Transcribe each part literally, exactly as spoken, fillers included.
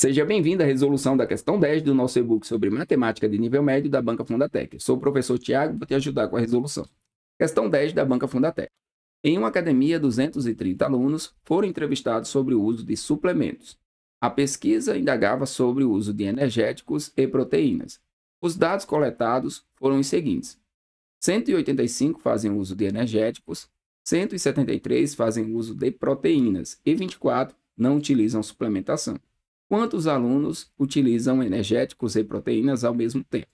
Seja bem-vindo à resolução da questão dez do nosso e-book sobre matemática de nível médio da Banca Fundatec. Eu sou o professor Tiago e vou te ajudar com a resolução. Questão dez da Banca Fundatec. Em uma academia, duzentos e trinta alunos foram entrevistados sobre o uso de suplementos. A pesquisa indagava sobre o uso de energéticos e proteínas. Os dados coletados foram os seguintes. cento e oitenta e cinco fazem uso de energéticos, cento e setenta e três fazem uso de proteínas e vinte e quatro não utilizam suplementação. Quantos alunos utilizam energéticos e proteínas ao mesmo tempo?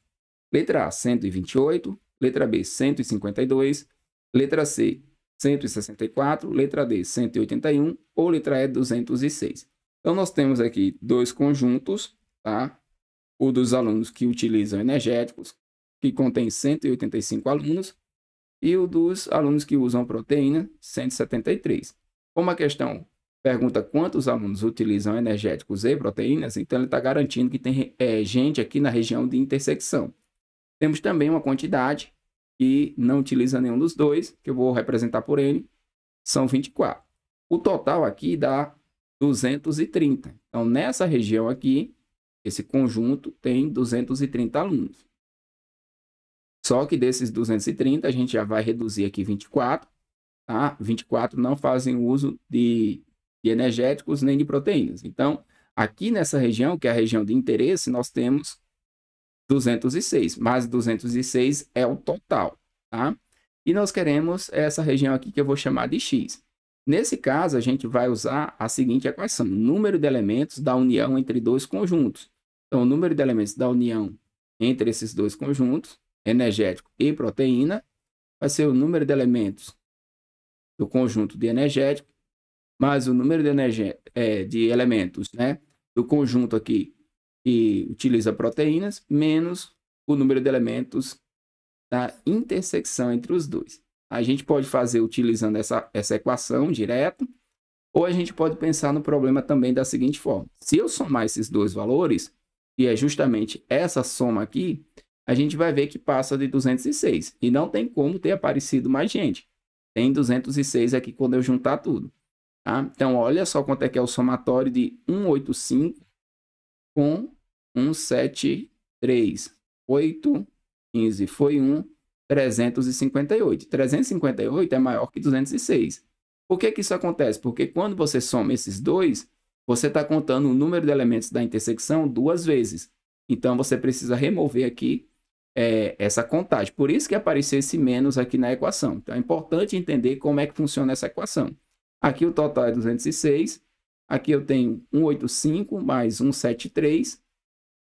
Letra A, cento e vinte e oito, letra B, cento e cinquenta e dois, letra C, cento e sessenta e quatro, letra D, cento e oitenta e um ou letra E, duzentos e seis. Então, nós temos aqui dois conjuntos, tá? O dos alunos que utilizam energéticos, que contém cento e oitenta e cinco alunos, e o dos alunos que usam proteína, cento e setenta e três. Como a questão pergunta quantos alunos utilizam energéticos e proteínas, então ele está garantindo que tem é, gente aqui na região de intersecção. Temos também uma quantidade que não utiliza nenhum dos dois, que eu vou representar por N, são vinte e quatro. O total aqui dá duzentos e trinta. Então, nessa região aqui, esse conjunto tem duzentos e trinta alunos. Só que desses duzentos e trinta, a gente já vai reduzir aqui vinte e quatro. Tá? vinte e quatro não fazem uso de... de energéticos nem de proteínas. Então, aqui nessa região, que é a região de interesse, nós temos duzentos e seis, mas duzentos e seis é o total, tá? E nós queremos essa região aqui que eu vou chamar de X. Nesse caso, a gente vai usar a seguinte equação: número de elementos da união entre dois conjuntos. Então, o número de elementos da união entre esses dois conjuntos, energético e proteína, vai ser o número de elementos do conjunto de energético mais o número de, energia, é, de elementos, né, do conjunto aqui que utiliza proteínas, menos o número de elementos da intersecção entre os dois. A gente pode fazer utilizando essa, essa equação direta, ou a gente pode pensar no problema também da seguinte forma. Se eu somar esses dois valores, e é justamente essa soma aqui, a gente vai ver que passa de duzentos e seis. E não tem como ter aparecido mais gente. Tem duzentos e seis aqui quando eu juntar tudo. Tá? Então, olha só quanto é que é o somatório de cento e oitenta e cinco com cento e setenta e três. oito, quinze foi um, trezentos e cinquenta e oito. trezentos e cinquenta e oito é maior que duzentos e seis. Por que que isso acontece? Porque quando você soma esses dois, você está contando o número de elementos da intersecção duas vezes. Então, você precisa remover aqui é, essa contagem. Por isso que apareceu esse menos aqui na equação. Então, é importante entender como é que funciona essa equação. Aqui o total é duzentos e seis, aqui eu tenho cento e oitenta e cinco mais cento e setenta e três,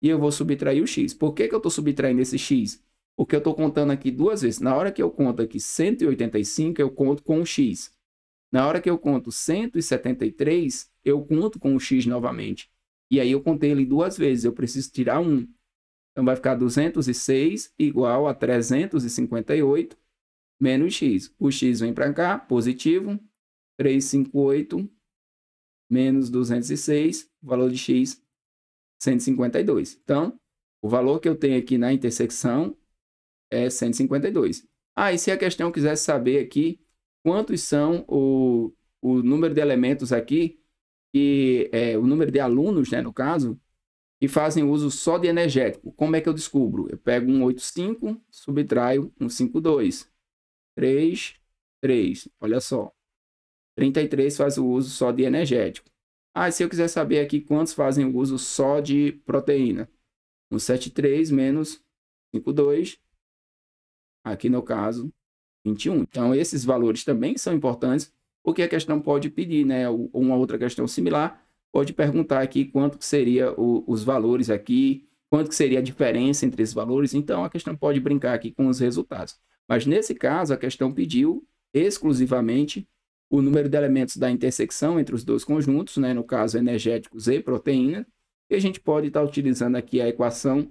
e eu vou subtrair o x. Por que que eu estou subtraindo esse x? Porque eu estou contando aqui duas vezes. Na hora que eu conto aqui cento e oitenta e cinco, eu conto com o x. Na hora que eu conto cento e setenta e três, eu conto com o x novamente. E aí eu contei ele duas vezes, eu preciso tirar um. Então, vai ficar duzentos e seis igual a trezentos e cinquenta e oito menos x. O x vem para cá, positivo. trezentos e cinquenta e oito menos duzentos e seis, o valor de x, cento e cinquenta e dois. Então, o valor que eu tenho aqui na intersecção é cento e cinquenta e dois. Ah, e se a questão quisesse saber aqui quantos são o, o número de elementos aqui, que é o número de alunos, né, no caso, que fazem uso só de energético, como é que eu descubro? Eu pego cento e oitenta e cinco, subtraio cento e cinquenta e dois, trinta e três, olha só. trinta e três faz o uso só de energético. Ah, e se eu quiser saber aqui quantos fazem o uso só de proteína? cento e setenta e três menos cinquenta e dois, aqui no caso, vinte e um. Então, esses valores também são importantes, porque a questão pode pedir, né? Ou uma outra questão similar, pode perguntar aqui quanto seria o, os valores aqui, quanto que seria a diferença entre esses valores. Então, a questão pode brincar aqui com os resultados. Mas, nesse caso, a questão pediu exclusivamente o número de elementos da intersecção entre os dois conjuntos, né, no caso energéticos e proteína, e a gente pode estar utilizando aqui a equação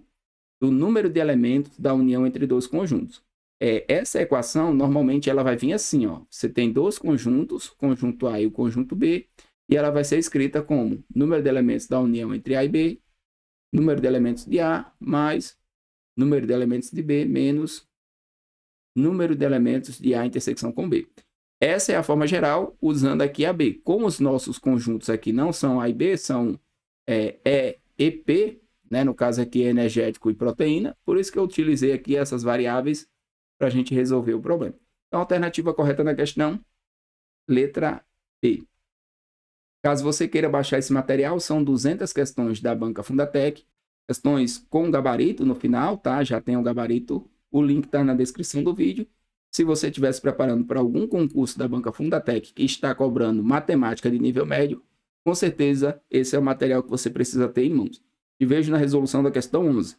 do número de elementos da união entre dois conjuntos. É, essa equação, normalmente, ela vai vir assim, ó, você tem dois conjuntos, o conjunto A e o conjunto B, e ela vai ser escrita como número de elementos da união entre A e B, número de elementos de A, mais número de elementos de B, menos número de elementos de A intersecção com B. Essa é a forma geral, usando aqui a B. Como os nossos conjuntos aqui não são A e B, são é, E E P, né? No caso aqui é energético e proteína, por isso que eu utilizei aqui essas variáveis para a gente resolver o problema. Então, a alternativa correta na questão, letra B. Caso você queira baixar esse material, são duzentas questões da Banca Fundatec, questões com gabarito no final, tá? Já tem o gabarito, o link está na descrição do vídeo. Se você estiver se preparando para algum concurso da Banca Fundatec que está cobrando matemática de nível médio, com certeza esse é o material que você precisa ter em mãos. Te vejo na resolução da questão onze.